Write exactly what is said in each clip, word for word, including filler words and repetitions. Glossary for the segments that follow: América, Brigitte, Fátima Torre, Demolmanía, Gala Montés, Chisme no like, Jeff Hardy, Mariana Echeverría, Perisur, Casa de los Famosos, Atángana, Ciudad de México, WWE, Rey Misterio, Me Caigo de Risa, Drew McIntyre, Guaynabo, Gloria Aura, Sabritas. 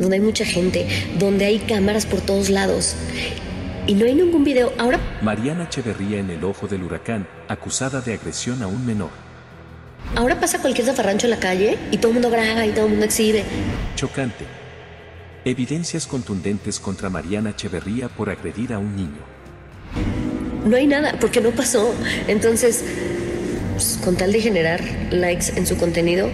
donde hay mucha gente, donde hay cámaras por todos lados. Y no hay ningún video. Ahora... Mariana Echeverría en el ojo del huracán, acusada de agresión a un menor. Ahora pasa cualquier zafarrancho en la calle y todo el mundo graba y todo el mundo exhibe. Chocante. Evidencias contundentes contra Mariana Echeverría por agredir a un niño. No hay nada, porque no pasó. Entonces, pues, con tal de generar likes en su contenido,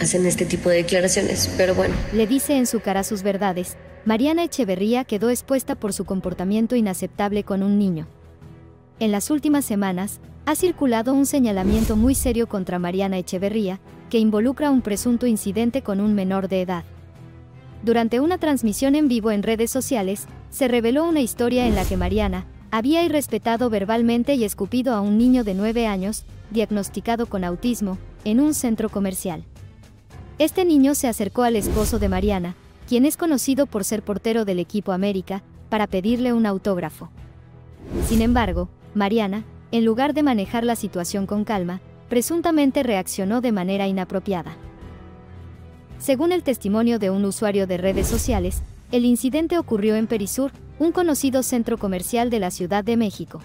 hacen este tipo de declaraciones, pero bueno. Le dice en su cara sus verdades. Mariana Echeverría quedó expuesta por su comportamiento inaceptable con un niño. En las últimas semanas, ha circulado un señalamiento muy serio contra Mariana Echeverría, que involucra un presunto incidente con un menor de edad. Durante una transmisión en vivo en redes sociales, se reveló una historia en la que Mariana había irrespetado verbalmente y escupido a un niño de nueve años, diagnosticado con autismo, en un centro comercial. Este niño se acercó al esposo de Mariana, quien es conocido por ser portero del equipo América, para pedirle un autógrafo. Sin embargo, Mariana, en lugar de manejar la situación con calma, presuntamente reaccionó de manera inapropiada. Según el testimonio de un usuario de redes sociales, el incidente ocurrió en Perisur, un conocido centro comercial de la Ciudad de México.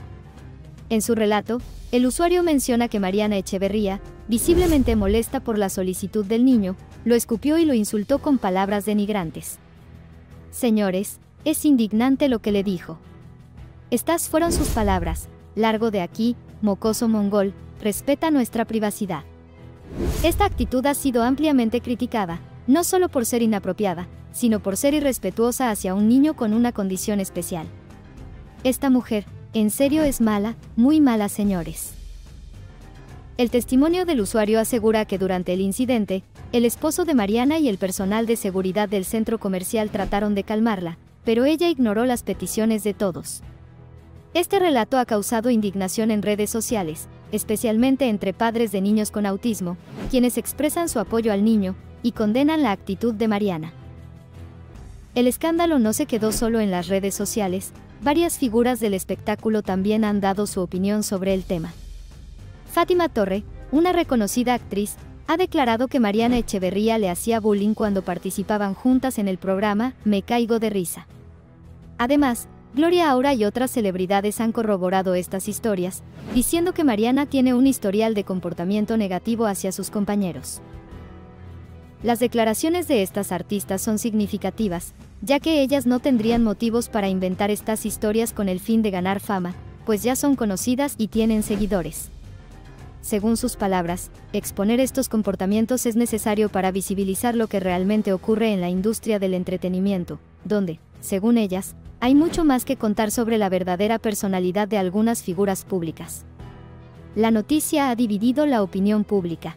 En su relato, el usuario menciona que Mariana Echeverría, visiblemente molesta por la solicitud del niño, lo escupió y lo insultó con palabras denigrantes. Señores, es indignante lo que le dijo. Estas fueron sus palabras: largo de aquí, mocoso mongol, respeta nuestra privacidad. Esta actitud ha sido ampliamente criticada, no solo por ser inapropiada, sino por ser irrespetuosa hacia un niño con una condición especial. Esta mujer, en serio, es mala, muy mala, señores. El testimonio del usuario asegura que durante el incidente, el esposo de Mariana y el personal de seguridad del centro comercial trataron de calmarla, pero ella ignoró las peticiones de todos. Este relato ha causado indignación en redes sociales, especialmente entre padres de niños con autismo, quienes expresan su apoyo al niño y condenan la actitud de Mariana. El escándalo no se quedó solo en las redes sociales. Varias figuras del espectáculo también han dado su opinión sobre el tema. Fátima Torre, una reconocida actriz, ha declarado que Mariana Echeverría le hacía bullying cuando participaban juntas en el programa Me Caigo de Risa. Además, Gloria Aura y otras celebridades han corroborado estas historias, diciendo que Mariana tiene un historial de comportamiento negativo hacia sus compañeros. Las declaraciones de estas artistas son significativas, ya que ellas no tendrían motivos para inventar estas historias con el fin de ganar fama, pues ya son conocidas y tienen seguidores. Según sus palabras, exponer estos comportamientos es necesario para visibilizar lo que realmente ocurre en la industria del entretenimiento, donde, según ellas, hay mucho más que contar sobre la verdadera personalidad de algunas figuras públicas. La noticia ha dividido la opinión pública.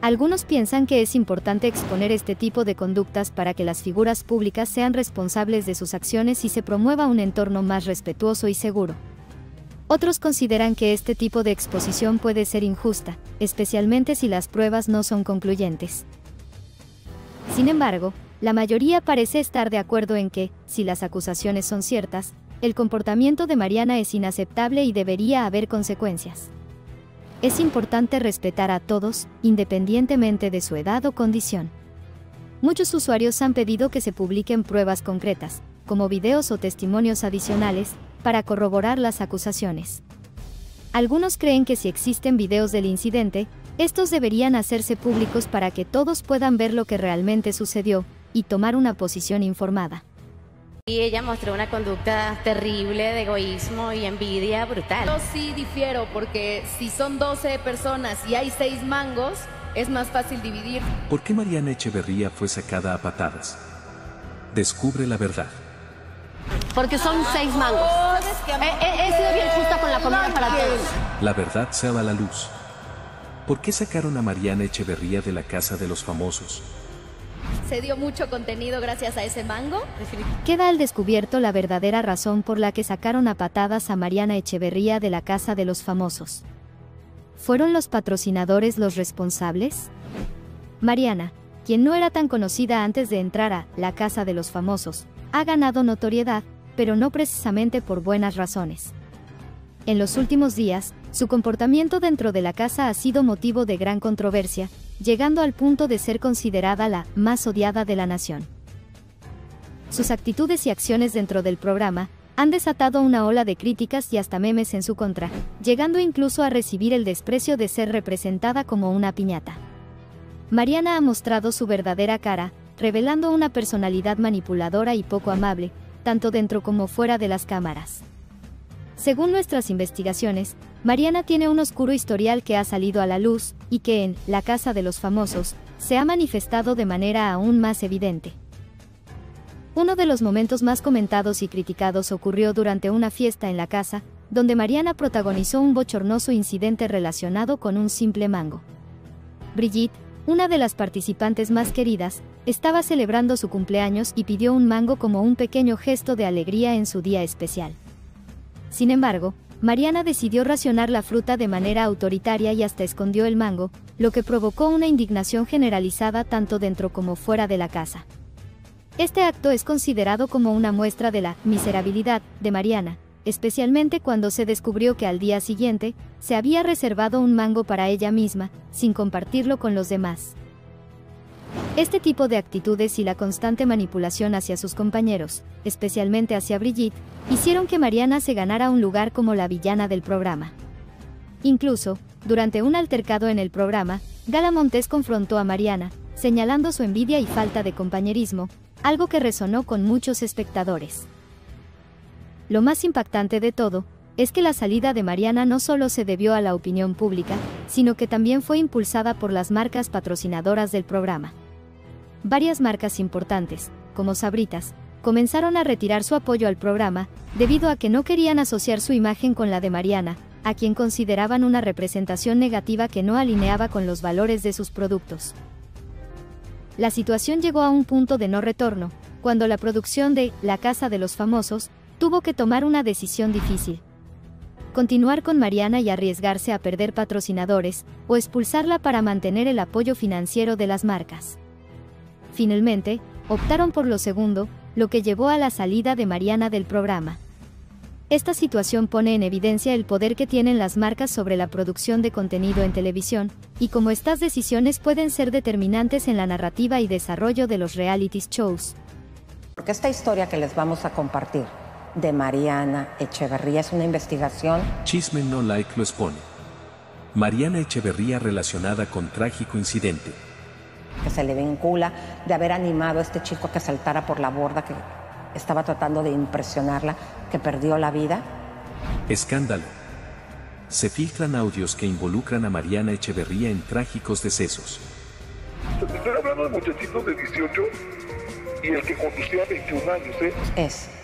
Algunos piensan que es importante exponer este tipo de conductas para que las figuras públicas sean responsables de sus acciones y se promueva un entorno más respetuoso y seguro. Otros consideran que este tipo de exposición puede ser injusta, especialmente si las pruebas no son concluyentes. Sin embargo, la mayoría parece estar de acuerdo en que, si las acusaciones son ciertas, el comportamiento de Mariana es inaceptable y debería haber consecuencias. Es importante respetar a todos, independientemente de su edad o condición. Muchos usuarios han pedido que se publiquen pruebas concretas, como videos o testimonios adicionales, para corroborar las acusaciones. Algunos creen que si existen videos del incidente, estos deberían hacerse públicos para que todos puedan ver lo que realmente sucedió y tomar una posición informada. Y ella mostró una conducta terrible de egoísmo y envidia brutal. Yo sí difiero, porque si son doce personas y hay seis mangos, es más fácil dividir. ¿Por qué Mariana Echeverría fue sacada a patadas? Descubre la verdad. Porque son seis mangos. He, he sido bien justa con la comida para todos. La verdad se va a la luz. ¿Por qué sacaron a Mariana Echeverría de la Casa de los Famosos? Se dio mucho contenido gracias a ese mango. Queda al descubierto la verdadera razón por la que sacaron a patadas a Mariana Echeverría de la Casa de los Famosos. ¿Fueron los patrocinadores los responsables? Mariana, quien no era tan conocida antes de entrar a la Casa de los Famosos, ha ganado notoriedad, pero no precisamente por buenas razones. En los últimos días, Su comportamiento dentro de la casa ha sido motivo de gran controversia, llegando al punto de ser considerada la más odiada de la nación. Sus actitudes y acciones dentro del programa han desatado una ola de críticas y hasta memes en su contra, llegando incluso a recibir el desprecio de ser representada como una piñata. Mariana ha mostrado su verdadera cara, revelando una personalidad manipuladora y poco amable, tanto dentro como fuera de las cámaras. Según nuestras investigaciones, Mariana tiene un oscuro historial que ha salido a la luz, y que en La Casa de los Famosos se ha manifestado de manera aún más evidente. Uno de los momentos más comentados y criticados ocurrió durante una fiesta en la casa, donde Mariana protagonizó un bochornoso incidente relacionado con un simple mango. Brigitte, una de las participantes más queridas, estaba celebrando su cumpleaños y pidió un mango como un pequeño gesto de alegría en su día especial. Sin embargo, Mariana decidió racionar la fruta de manera autoritaria y hasta escondió el mango, lo que provocó una indignación generalizada tanto dentro como fuera de la casa. Este acto es considerado como una muestra de la miserabilidad de Mariana, especialmente cuando se descubrió que al día siguiente se había reservado un mango para ella misma, sin compartirlo con los demás. Este tipo de actitudes y la constante manipulación hacia sus compañeros, especialmente hacia Brigitte, hicieron que Mariana se ganara un lugar como la villana del programa. Incluso, durante un altercado en el programa, Gala Montés confrontó a Mariana, señalando su envidia y falta de compañerismo, algo que resonó con muchos espectadores. Lo más impactante de todo, es que la salida de Mariana no solo se debió a la opinión pública, sino que también fue impulsada por las marcas patrocinadoras del programa. Varias marcas importantes, como Sabritas, comenzaron a retirar su apoyo al programa, debido a que no querían asociar su imagen con la de Mariana, a quien consideraban una representación negativa que no alineaba con los valores de sus productos. La situación llegó a un punto de no retorno, cuando la producción de La Casa de los Famosos tuvo que tomar una decisión difícil. Continuar con Mariana y arriesgarse a perder patrocinadores, o expulsarla para mantener el apoyo financiero de las marcas. Finalmente, optaron por lo segundo, lo que llevó a la salida de Mariana del programa. Esta situación pone en evidencia el poder que tienen las marcas sobre la producción de contenido en televisión, y cómo estas decisiones pueden ser determinantes en la narrativa y desarrollo de los reality shows. Porque esta historia que les vamos a compartir, de Mariana Echeverría, es una investigación. Chisme no like lo expone. Mariana Echeverría relacionada con trágico incidente que se le vincula de haber animado a este chico a que saltara por la borda, que estaba tratando de impresionarla, que perdió la vida. Escándalo. Se filtran audios que involucran a Mariana Echeverría en trágicos decesos. Estoy hablando de muchachitos de dieciocho y el que conducía veintiún años, ¿eh? Es.